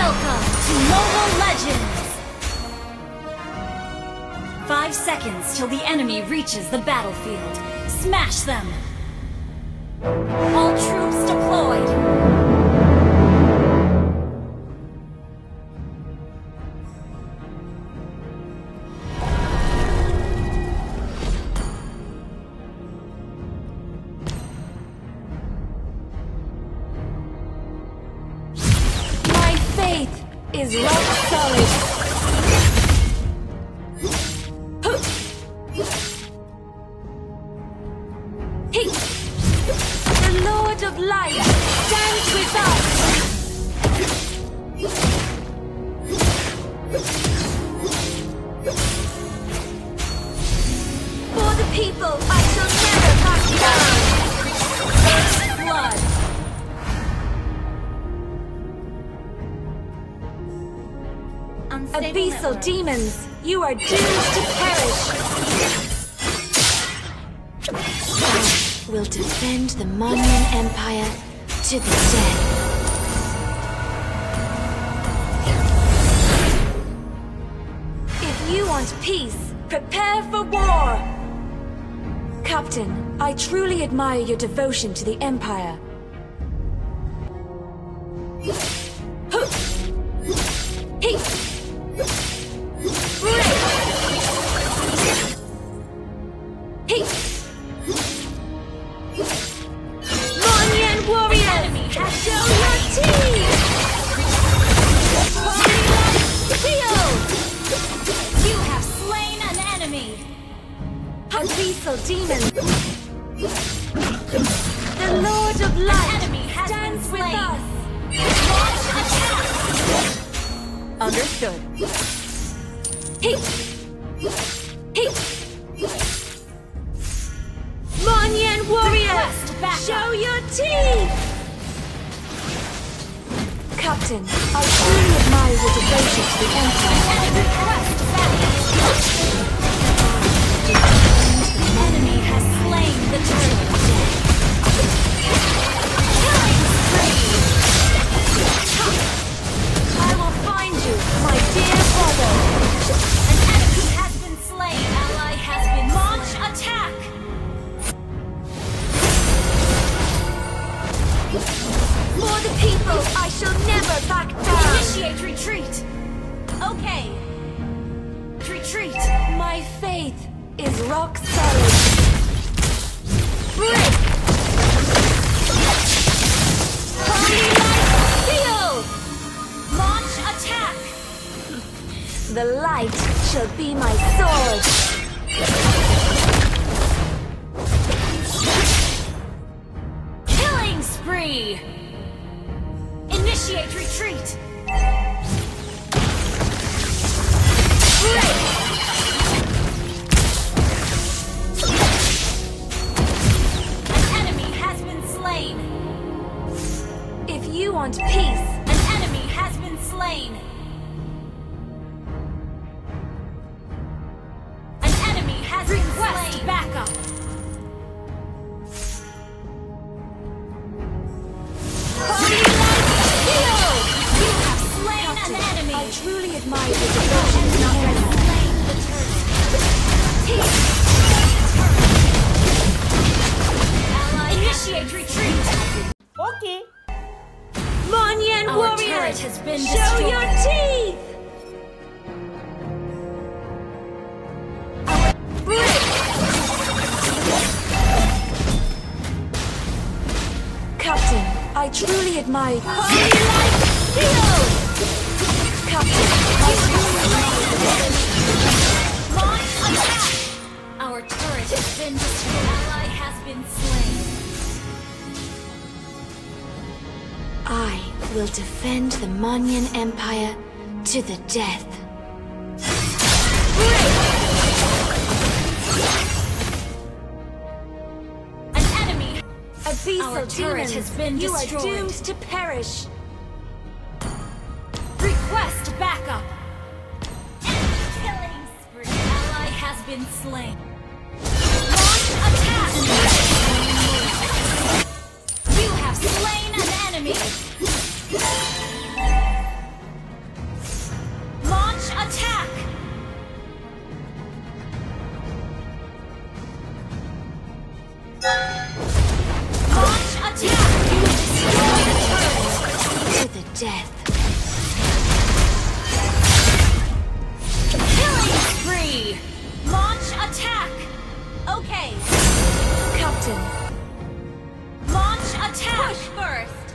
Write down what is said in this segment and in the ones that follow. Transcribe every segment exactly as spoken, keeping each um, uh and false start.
Welcome to Mobile Legends! Five seconds till the enemy reaches the battlefield. Smash them! All troops deployed! Is rock solid. Hey. The Lord of Light stands with us. For the people, I shall never pass down. Blood. Abyssal demons, you are doomed to perish! I will defend the Moniyan Empire to the death. If you want peace, prepare for war! Captain, I truly admire your devotion to the Empire. Abyssal demons! The Lord of Light stands with us! Launch attack! Understood. Heat! Heat! Moniyan warrior! Show your teeth! Captain, I truly admire your devotion to the Empire. Request battle! Enemy has slain the turret of death. Killing spree! I will find you, my dear brother. An enemy has been slain. Ally has been launch attack. For the people, I shall never back down. Initiate retreat. Okay. Retreat. My faith is rock solid. Break! Holy light seal! Launch attack! The light shall be my sword. Killing spree! Initiate retreat! Break! Peace. An enemy has been slain. An enemy has been slain. Request backup. Holy light seal! You have slain an enemy. I truly admire your devotion to the enemy. Slain the turret. Peace. Ally initiate retreat. Okay. Moniyan warrior! Our turret has been destroyed. Show your teeth! Break! Captain, I truly admire... Holy light seal! Captain, I truly admire... Launch attack! Our turret has been destroyed. Ally has been slain. I will defend the Moniyan Empire to the death. Break! An enemy! Abyssal turret has been destroyed. You are doomed to perish. Request backup. Enemy killing spree. Ally has been slain. Launch attack! You have slain an enemy! three. Launch attack. Okay. Captain. Launch attack. Push first.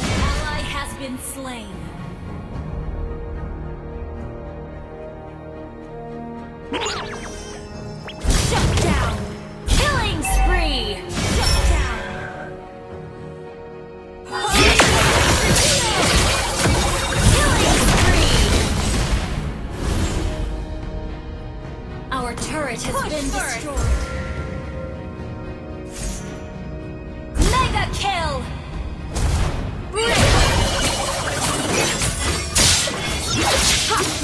Ally has been slain. Shut down. Killing spree. Shut down. Push. Our turret has Push been first. destroyed. Mega kill!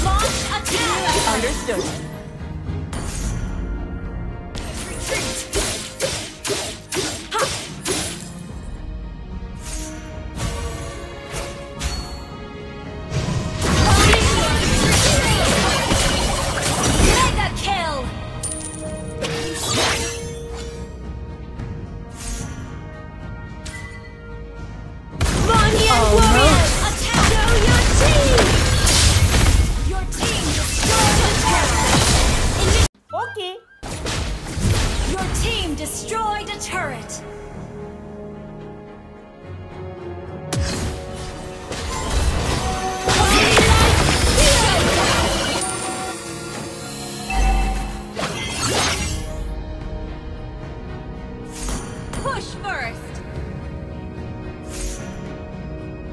Launch attack! Understood. Destroyed a turret! Push first!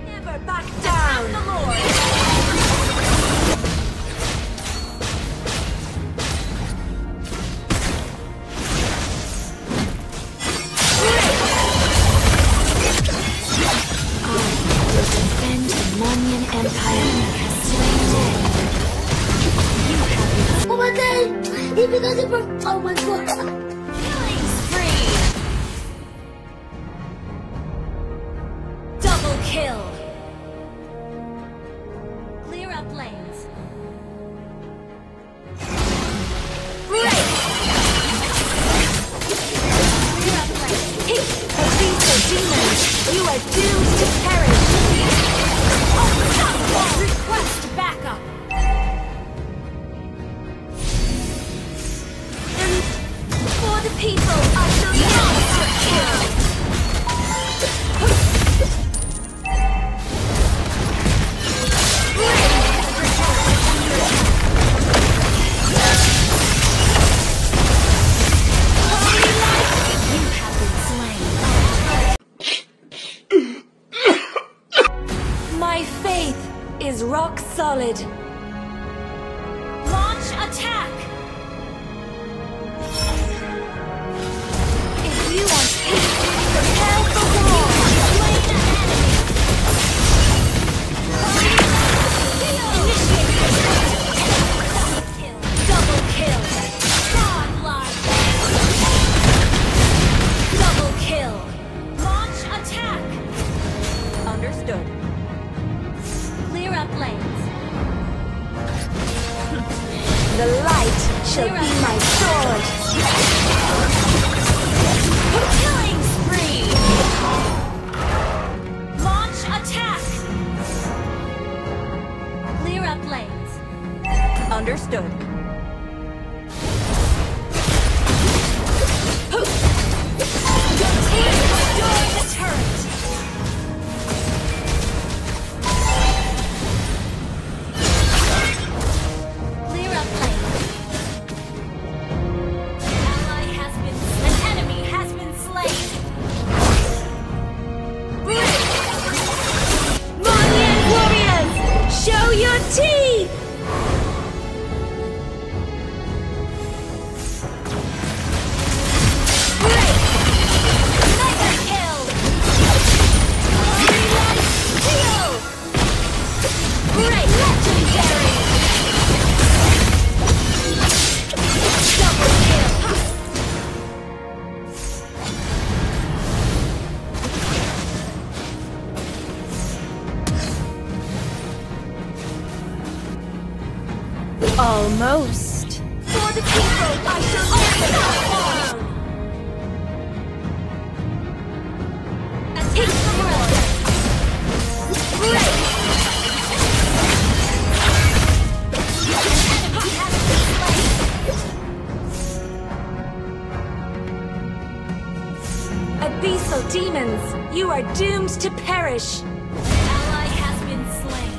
Never back down! The Lord. Moniyan Empire has slain dead. You have been. Oh my god! He because he broke. Oh my god! Killing spree! Double kill! Clear up lanes. Break! Clear up lanes. Heat of these are demons. You are doomed to perish. Request backup! And for the people, I shall not kill! You have been slain. My faith is rock solid. Launch attack! If you want peace, prepare for war! Slay the enemy! Initiate! Double kill! Godlike! Double kill! Launch attack! Understood. Up lanes. The light shall You're be up. my sword. Killing spree. Launch attack. Clear up lanes. Understood. Your team destroyed the turret. Almost. For the people, I shall open up all. Attack the world. Break. doomed to perish. An ally has been slain.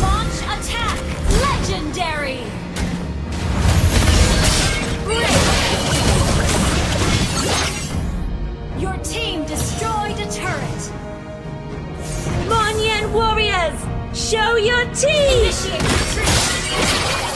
Launch attack! Legendary! Break. Your team destroyed a turret. Moniyan warriors, show your teeth! Initiate retreat!